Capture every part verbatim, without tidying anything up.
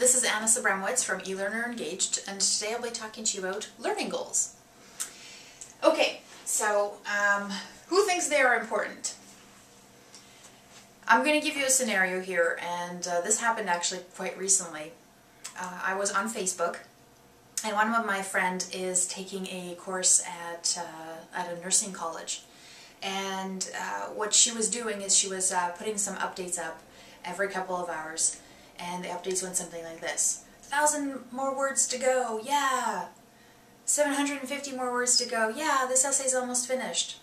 This is Anna Sabramowicz from eLearner Engaged, and today I'll be talking to you about learning goals. Okay, so um, who thinks they are important? I'm going to give you a scenario here, and uh, this happened actually quite recently. Uh, I was on Facebook, and one of my friend is taking a course at, uh, at a nursing college. And uh, what she was doing is she was uh, putting some updates up every couple of hours. And the updates went something like this. one thousand more words to go, yeah! seven hundred fifty more words to go, yeah, this essay's almost finished.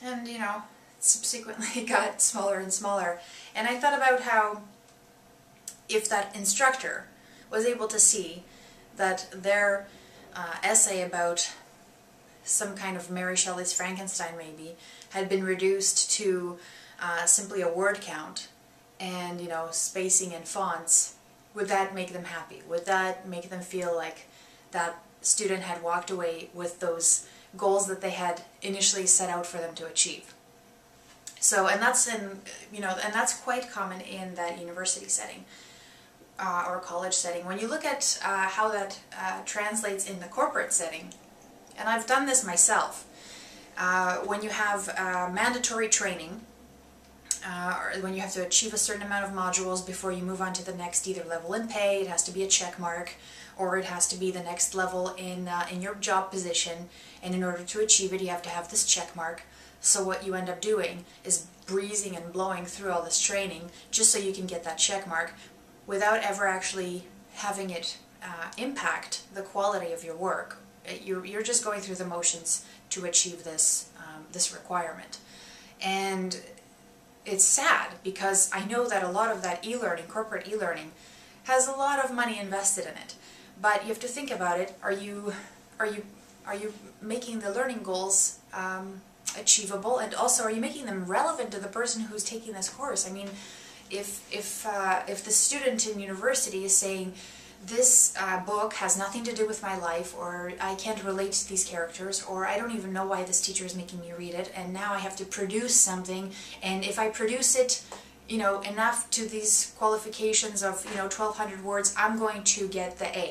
And, you know, subsequently it got smaller and smaller. And I thought about how if that instructor was able to see that their uh, essay about some kind of Mary Shelley's Frankenstein, maybe, had been reduced to uh, simply a word count, and, you know, spacing and fonts, would that make them happy? Would that make them feel like that student had walked away with those goals that they had initially set out for them to achieve? So, and that's in, you know, and that's quite common in that university setting uh, or college setting. When you look at uh, how that uh, translates in the corporate setting, and I've done this myself, uh, when you have uh, mandatory training, Uh, or when you have to achieve a certain amount of modules before you move on to the next either level in pay, it has to be a check mark, or it has to be the next level in, uh, in your job position, and in order to achieve it you have to have this check mark. So what you end up doing is breezing and blowing through all this training just so you can get that check mark without ever actually having it uh, impact the quality of your work. You're, you're just going through the motions to achieve this, um, this requirement. And it's sad, because I know that a lot of that e-learning, corporate e-learning, has a lot of money invested in it. But you have to think about it. Are you, are you, are you making the learning goals um, achievable? And also, are you making them relevant to the person who's taking this course? I mean, if if uh, if the student in university is saying, this uh, book has nothing to do with my life, or I can't relate to these characters, or I don't even know why this teacher is making me read it, and now I have to produce something, and if I produce it, you know, enough to these qualifications of, you know, twelve hundred words, I'm going to get the A.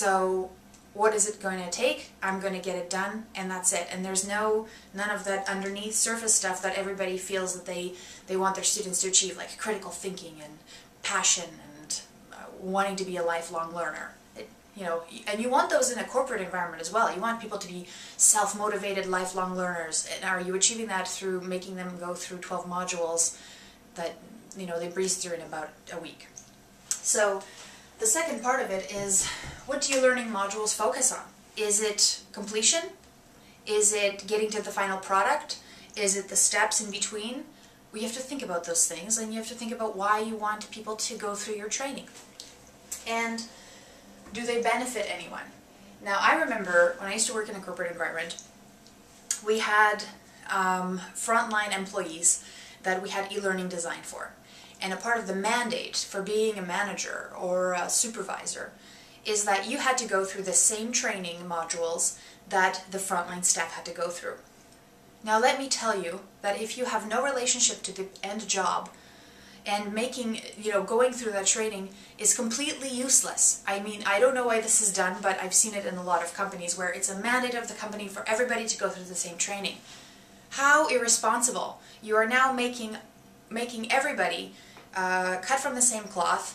So what is it going to take? I'm going to get it done, and that's it. And there's no, none of that underneath surface stuff that everybody feels that they, they want their students to achieve, like critical thinking and passion and wanting to be a lifelong learner. It, you know, and you want those in a corporate environment as well. You want people to be self-motivated lifelong learners. And are you achieving that through making them go through twelve modules that, you know, they breeze through in about a week? So the second part of it is, what do your learning modules focus on? Is it completion? Is it getting to the final product? Is it the steps in between? We have to think about those things, and you have to think about why you want people to go through your training. And do they benefit anyone? Now, I remember when I used to work in a corporate environment, we had um, frontline employees that we had e-learning designed for. And a part of the mandate for being a manager or a supervisor is that you had to go through the same training modules that the frontline staff had to go through. Now, let me tell you that if you have no relationship to the end job, and making, you know, going through that training is completely useless. I mean, I don't know why this is done, but I've seen it in a lot of companies where it's a mandate of the company for everybody to go through the same training. How irresponsible. You are now making, making everybody uh, cut from the same cloth.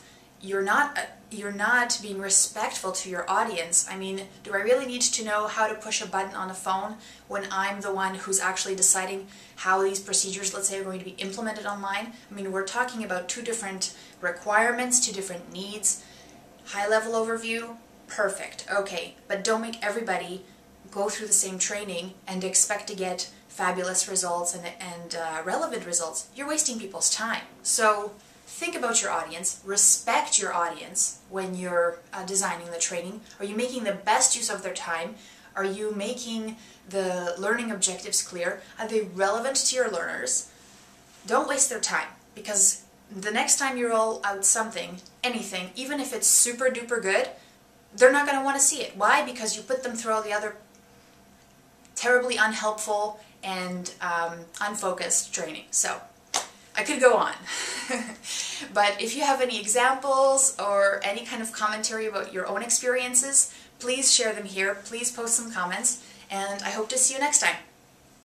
You're not, uh, you're not being respectful to your audience. I mean, do I really need to know how to push a button on a phone when I'm the one who's actually deciding how these procedures, let's say, are going to be implemented online? I mean, we're talking about two different requirements, two different needs. High-level overview, perfect, okay. But don't make everybody go through the same training and expect to get fabulous results and, and uh, relevant results. You're wasting people's time. So think about your audience, respect your audience when you're uh, designing the training. Are you making the best use of their time? Are you making the learning objectives clear? Are they relevant to your learners? Don't waste their time, because the next time you roll out something, anything, even if it's super duper good, they're not going to want to see it. Why? Because you put them through all the other terribly unhelpful and um, unfocused training. So, I could go on. But if you have any examples or any kind of commentary about your own experiences, please share them here. Please post some comments, and I hope to see you next time.